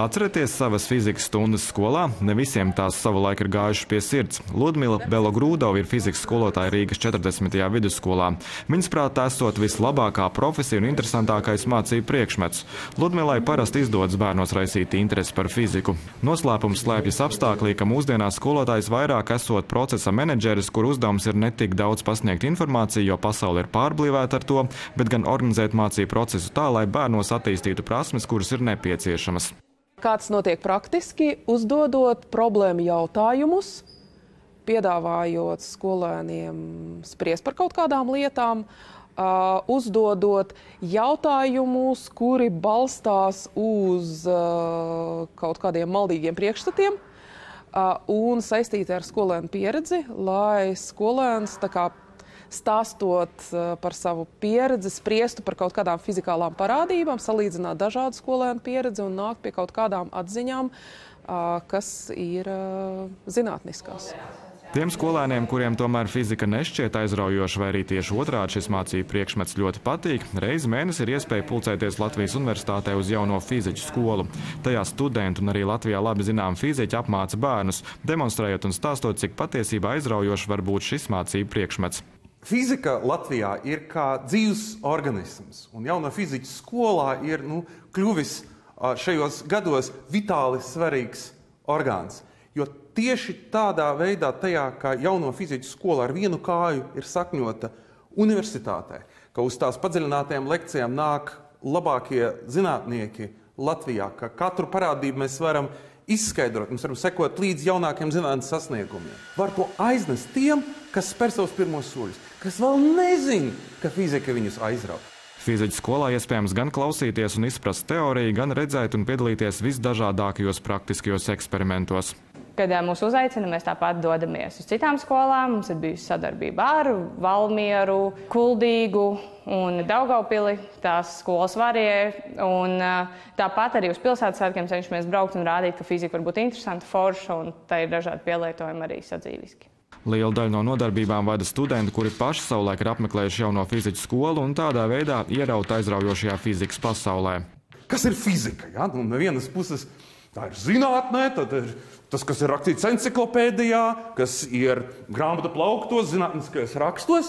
Atcerieties savas fizikas stundas skolā, ne visiem tās savulaik ir gājušas pie sirds. Ludmila Belogrūdova ir fizikas skolotāja Rīgas 40. vidusskolā. Viņas prātā esot vislabākā profesija un interesantākais mācību priekšmets. Ludmilai parasti izdodas bērnos raisīt interesi par fiziku. Noslēpums slēpjas apstāklī, ka mūsdienās skolotājs vairāk esot procesa menedžeris, kur uzdevums ir ne tik daudz pasniegt informāciju, jo pasaule ir pārblīvēta ar to, bet gan organizēt mācību procesu tā, lai bērnos attīstītu prasmes, kuras ir nepieciešamas. Kāds notiek praktiski, uzdodot problēmu jautājumus, piedāvājot skolēniem spriest par kaut kādām lietām, uzdodot jautājumus, kuri balstās uz kaut kādiem maldīgiem priekšstatiem un saistīti ar skolēnu pieredzi, lai skolēns tā kā stāstot par savu pieredzi, spriestu par kaut kādām fizikālām parādībām, salīdzināt dažādu skolēnu pieredzi un nākt pie kaut kādām atziņām, kas ir zinātniskās. Tiem skolēniem, kuriem tomēr fizika nešķiet aizraujoša vai arī tieši otrādi šis mācību priekšmets ļoti patīk, reiz mēnesi ir iespēja pulcēties Latvijas Universitātē uz Jauno fiziķu skolu. Tajā studenti un arī Latvijā labi zinām fiziķi apmāca bērnus, demonstrējot un stāstot, cik patiesībā aizraujoši var būt šis mācību priekšmets. Fizika Latvijā ir kā dzīves organisms, un Jauno fiziķu skolā ir kļuvis šajos gados vitāli svarīgs orgāns, jo tieši tādā veidā tajā, kā Jauno fiziķu skola ar vienu kāju ir sakņota universitātē, ka uz tās padziļinātajām lekcijām nāk labākie zinātnieki Latvijā, ka katru parādību mēs varam izskaidrot, mēs varam sekot līdz jaunākiem zinātnes sasniegumiem. Var to aiznest tiem, kas spēr savus pirmos soļus, kas vēl nezin, ka fizika viņus aizrauj. Fiziķu skolā iespējams gan klausīties un izprast teoriju, gan redzēt un piedalīties visdažādākajos praktiskajos eksperimentos. Kad mūs uzaicina, mēs tāpat dodamies uz citām skolām. Mums ir bijusi sadarbība ar Valmieru, Kuldīgu un Daugavpili. Tās skolas varēja. Un tāpat arī uz pilsētas svētkiem cenšamies braukt un rādīt, ka fizika var būt interesanta, forša un tā ir dažādi pielietojumi arī sadzīviski. Liela daļa no nodarbībām vada studenti, kuri paši savulaik ir apmeklējuši Jauno fiziķu skolu un tādā veidā ieraut aizraujošajā fizikas pasaulē. Kas ir fizika? Ja? No vienas puses tā ir zinātnē, tad ir tas, kas ir rakstīts enciklopēdijā, kas ir grāmatu plauktos, zinātniskajos rakstos,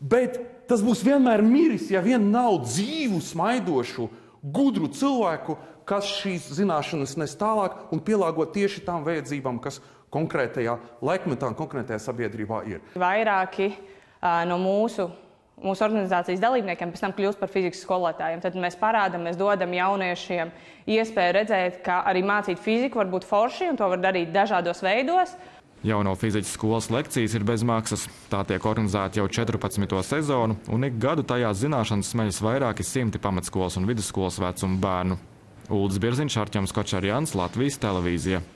bet tas būs vienmēr miris, ja vien nav dzīvu, smaidošu, gudru cilvēku, kas šīs zināšanas nes tālāk un pielāgo tieši tām vajadzībām, kas konkrētajā laikmetā un konkrētajā sabiedrībā ir. Vairāki no mūsu organizācijas dalībniekiem pēc tam kļūst par fizikas skolotājiem. Tad mēs parādām, mēs dodam jauniešiem iespēju redzēt, ka arī mācīt fiziku var būt forši un to var darīt dažādos veidos. Jauno fiziķu skolas lekcijas ir bez maksas. Tā tiek organizēta jau 14. sezonu un ik gadu tajā zināšanas smeļas vairāki simti pamatskolas un vidusskolas vecuma bērnu. Uldis Birziņš, Šarķams Kočariāns, Latvijas televīzija.